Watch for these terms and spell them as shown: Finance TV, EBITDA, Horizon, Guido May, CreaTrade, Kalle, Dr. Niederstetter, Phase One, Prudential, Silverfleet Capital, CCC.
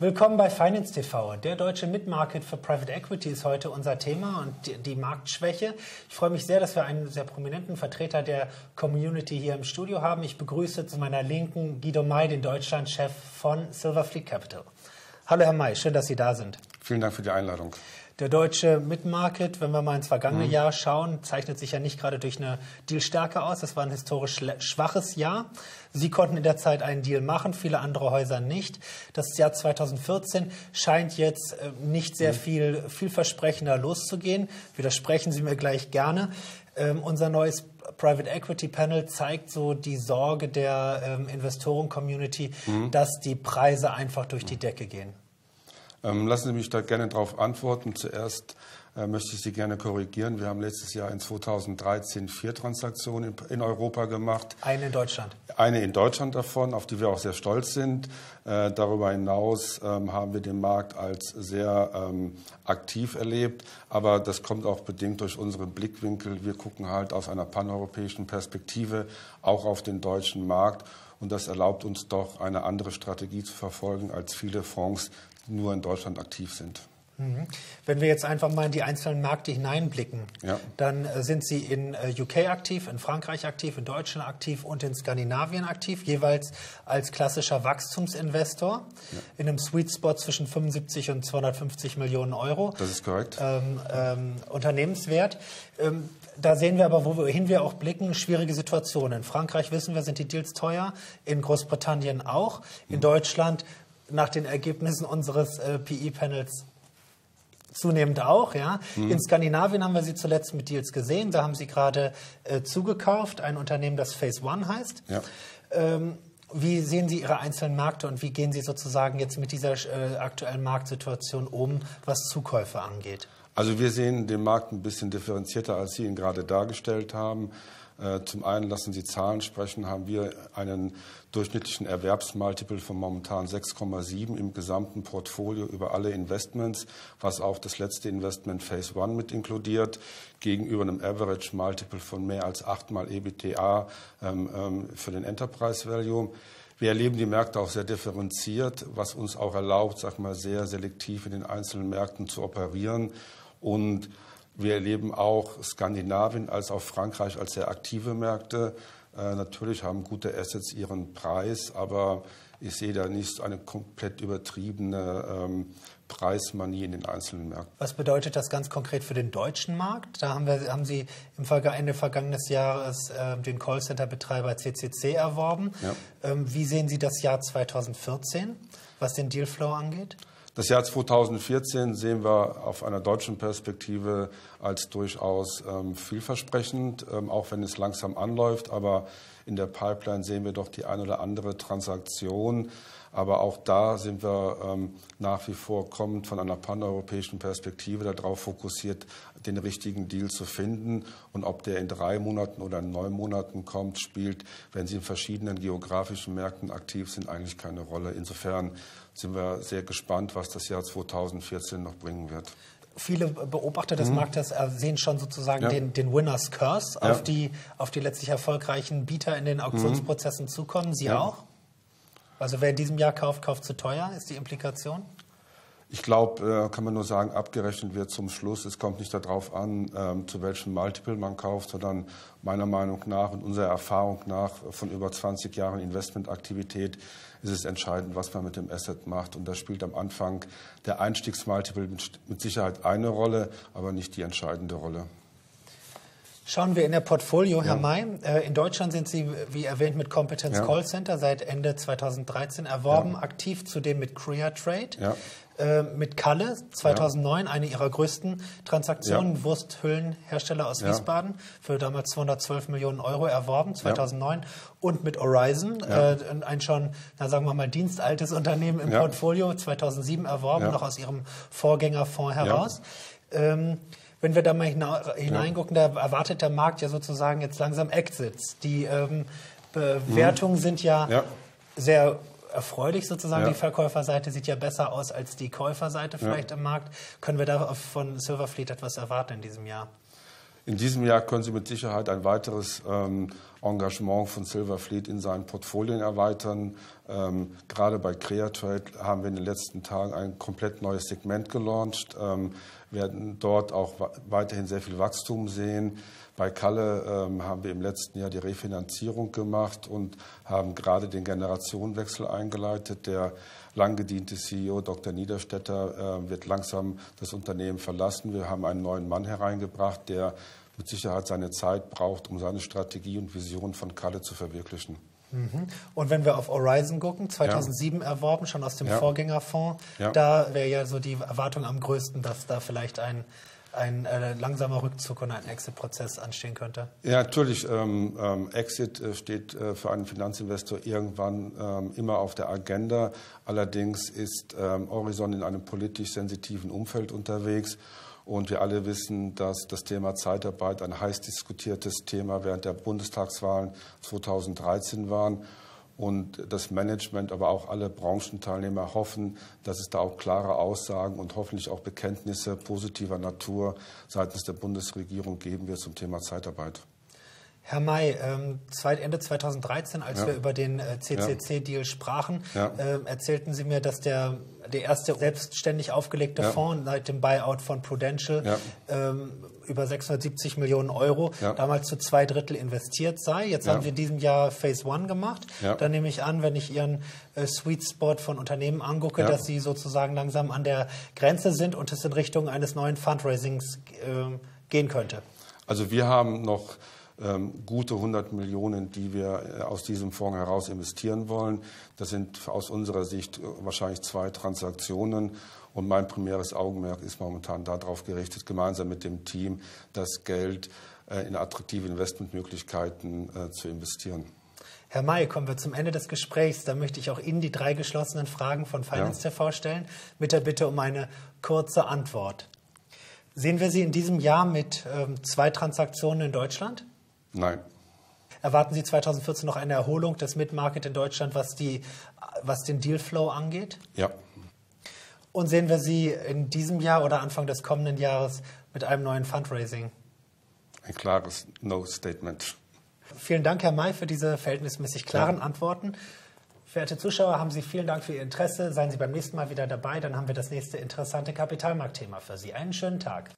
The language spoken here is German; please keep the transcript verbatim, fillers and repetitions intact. Willkommen bei Finance T V. Der deutsche Mid-Market für Private Equity ist heute unser Thema und die, die Marktschwäche. Ich freue mich sehr, dass wir einen sehr prominenten Vertreter der Community hier im Studio haben. Ich begrüße zu meiner Linken Guido May, den Deutschlandchef von Silverfleet Capital. Hallo Herr May, schön, dass Sie da sind. Vielen Dank für die Einladung. Der deutsche Mid-Market, wenn wir mal ins vergangene mhm. Jahr schauen, zeichnet sich ja nicht gerade durch eine Dealstärke aus. Das war ein historisch schwaches Jahr. Sie konnten in der Zeit einen Deal machen, viele andere Häuser nicht. Das Jahr zweitausendvierzehn scheint jetzt nicht sehr mhm. viel vielversprechender loszugehen. Widersprechen Sie mir gleich gerne. Ähm, unser neues Private Equity Panel zeigt so die Sorge der ähm, Investoren-Community, mhm. dass die Preise einfach durch die Decke gehen. Lassen Sie mich da gerne darauf antworten. Zuerst äh, möchte ich Sie gerne korrigieren. Wir haben letztes Jahr in zweitausenddreizehn vier Transaktionen in, in Europa gemacht. Eine in Deutschland. Eine in Deutschland davon, auf die wir auch sehr stolz sind. Äh, darüber hinaus ähm, haben wir den Markt als sehr ähm, aktiv erlebt. Aber das kommt auch bedingt durch unseren Blickwinkel. Wir gucken halt aus einer paneuropäischen Perspektive auch auf den deutschen Markt. Und das erlaubt uns doch, eine andere Strategie zu verfolgen als viele Fonds, nur in Deutschland aktiv sind. Wenn wir jetzt einfach mal in die einzelnen Märkte hineinblicken, ja. dann sind Sie in U K aktiv, in Frankreich aktiv, in Deutschland aktiv und in Skandinavien aktiv, jeweils als klassischer Wachstumsinvestor ja. in einem Sweet Spot zwischen fünfundsiebzig und zweihundertfünfzig Millionen Euro. Das ist korrekt. Ähm, ähm, Unternehmenswert. Ähm, da sehen wir aber, wohin wir auch blicken, schwierige Situationen. In Frankreich, wissen wir, sind die Deals teuer, in Großbritannien auch, in hm. Deutschland nach den Ergebnissen unseres äh, P E-Panels zunehmend auch. Ja. Mhm. In Skandinavien haben wir Sie zuletzt mit Deals gesehen. Da haben Sie gerade äh, zugekauft, ein Unternehmen, das Phase One heißt. Ja. Ähm, wie sehen Sie Ihre einzelnen Märkte und wie gehen Sie sozusagen jetzt mit dieser äh, aktuellen Marktsituation um, was Zukäufe angeht? Also wir sehen den Markt ein bisschen differenzierter, als Sie ihn gerade dargestellt haben. Zum einen lassen Sie Zahlen sprechen, haben wir einen durchschnittlichen Erwerbsmultiple von momentan sechs Komma sieben im gesamten Portfolio über alle Investments, was auch das letzte Investment Phase One mit inkludiert, gegenüber einem Average Multiple von mehr als achtmal EBITDA ähm, ähm, für den Enterprise Value. Wir erleben die Märkte auch sehr differenziert, was uns auch erlaubt, sag mal, sehr selektiv in den einzelnen Märkten zu operieren. Und wir erleben auch Skandinavien als auch Frankreich als sehr aktive Märkte. Äh, natürlich haben gute Assets ihren Preis, aber ich sehe da nicht eine komplett übertriebene ähm, Preismanie in den einzelnen Märkten. Was bedeutet das ganz konkret für den deutschen Markt? Da haben, wir, haben Sie im Ende vergangenes Jahres äh, den Callcenter-Betreiber C C C erworben. Ja. Ähm, wie sehen Sie das Jahr zweitausendvierzehn, was den Dealflow angeht? Das Jahr zweitausendvierzehn sehen wir auf einer deutschen Perspektive als durchaus ähm, vielversprechend, ähm, auch wenn es langsam anläuft. Aber in der Pipeline sehen wir doch die eine oder andere Transaktion. Aber auch da sind wir ähm, nach wie vor kommend von einer paneuropäischen Perspektive darauf fokussiert, den richtigen Deal zu finden. Und ob der in drei Monaten oder in neun Monaten kommt, spielt, wenn Sie in verschiedenen geografischen Märkten aktiv sind, eigentlich keine Rolle. Insofern sind wir sehr gespannt, was das Jahr zweitausendvierzehn noch bringen wird. Viele Beobachter des mhm. Marktes sehen schon sozusagen ja. den, den Winner's Curse, ja. auf, die, auf die letztlich erfolgreichen Bieter in den Auktionsprozessen mhm. zukommen. Sie ja. auch? Also wer in diesem Jahr kauft, kauft zu teuer, ist die Implikation? Ich glaube, kann man nur sagen, abgerechnet wird zum Schluss. Es kommt nicht darauf an, zu welchem Multiple man kauft, sondern meiner Meinung nach und unserer Erfahrung nach von über zwanzig Jahren Investmentaktivität ist es entscheidend, was man mit dem Asset macht. Und da spielt am Anfang der Einstiegsmultiple mit Sicherheit eine Rolle, aber nicht die entscheidende Rolle. Schauen wir in Ihr Portfolio, Herr ja. May. In Deutschland sind Sie, wie erwähnt, mit Competence ja. Call Center seit Ende zweitausenddreizehn erworben, ja. aktiv zudem mit CreaTrade, ja. äh, mit Kalle zweitausendneun, ja. eine Ihrer größten Transaktionen, ja. Wursthüllenhersteller aus ja. Wiesbaden, für damals zweihundertzwölf Millionen Euro erworben, zweitausendneun, ja. und mit Horizon, ja. äh, ein schon, na, sagen wir mal, dienstaltes Unternehmen im ja. Portfolio, zweitausendsieben erworben, ja. noch aus Ihrem Vorgängerfonds heraus. Ja. Ähm, Wenn wir da mal hineingucken, ja. da erwartet der Markt ja sozusagen jetzt langsam Exits. Die ähm, Bewertungen mhm. sind ja, ja sehr erfreulich sozusagen. Ja. Die Verkäuferseite sieht ja besser aus als die Käuferseite vielleicht ja. im Markt. Können wir da von Silverfleet etwas erwarten in diesem Jahr? In diesem Jahr können Sie mit Sicherheit ein weiteres ähm, Engagement von Silverfleet in seinen Portfolien erweitern. Ähm, gerade bei CreaTrade haben wir in den letzten Tagen ein komplett neues Segment gelauncht. Ähm, wir werden dort auch weiterhin sehr viel Wachstum sehen. Bei Kalle ähm, haben wir im letzten Jahr die Refinanzierung gemacht und haben gerade den Generationenwechsel eingeleitet. Der lang gediente C E O Doktor Niederstetter äh, wird langsam das Unternehmen verlassen. Wir haben einen neuen Mann hereingebracht, der mit Sicherheit seine Zeit braucht, um seine Strategie und Vision von Kalle zu verwirklichen. Mhm. Und wenn wir auf Horizon gucken, zweitausendsieben ja. erworben, schon aus dem ja. Vorgängerfonds, ja. da wäre ja so die Erwartung am größten, dass da vielleicht ein ein äh, langsamer Rückzug und ein Exit-Prozess anstehen könnte? Ja, natürlich. Ähm, ähm, Exit äh, steht äh, für einen Finanzinvestor irgendwann ähm, immer auf der Agenda. Allerdings ist ähm, Horizon in einem politisch sensitiven Umfeld unterwegs. Und wir alle wissen, dass das Thema Zeitarbeit ein heiß diskutiertes Thema während der Bundestagswahlen zweitausenddreizehn waren. Und das Management, aber auch alle Branchenteilnehmer hoffen, dass es da auch klare Aussagen und hoffentlich auch Bekenntnisse positiver Natur seitens der Bundesregierung geben wird zum Thema Zeitarbeit. Herr May, Ende zweitausenddreizehn, als ja. wir über den C C C-Deal ja. sprachen, ja. erzählten Sie mir, dass der, der erste selbstständig aufgelegte ja. Fonds seit dem Buyout von Prudential ja. ähm, über sechshundertsiebzig Millionen Euro ja. damals zu zwei Drittel investiert sei. Jetzt ja. haben wir in diesem Jahr Phase One gemacht. Ja. Dann nehme ich an, wenn ich Ihren äh, Sweet Spot von Unternehmen angucke, ja. dass Sie sozusagen langsam an der Grenze sind und es in Richtung eines neuen Fundraisings äh, gehen könnte. Also wir haben noch Ähm, gute hundert Millionen, die wir aus diesem Fonds heraus investieren wollen. Das sind aus unserer Sicht wahrscheinlich zwei Transaktionen. Und mein primäres Augenmerk ist momentan darauf gerichtet, gemeinsam mit dem Team das Geld äh, in attraktive Investmentmöglichkeiten äh, zu investieren. Herr May, kommen wir zum Ende des Gesprächs. Da möchte ich auch Ihnen die drei geschlossenen Fragen von Finance ja. T V stellen, mit der Bitte um eine kurze Antwort. Sehen wir Sie in diesem Jahr mit ähm, zwei Transaktionen in Deutschland? Nein. Erwarten Sie zweitausendvierzehn noch eine Erholung des Mid-Market in Deutschland, was, die, was den Dealflow angeht? Ja. Und sehen wir Sie in diesem Jahr oder Anfang des kommenden Jahres mit einem neuen Fundraising? Ein klares No-Statement. Vielen Dank, Herr May, für diese verhältnismäßig klaren ja. Antworten. Verehrte Zuschauer, haben Sie vielen Dank für Ihr Interesse. Seien Sie beim nächsten Mal wieder dabei, dann haben wir das nächste interessante Kapitalmarktthema für Sie. Einen schönen Tag.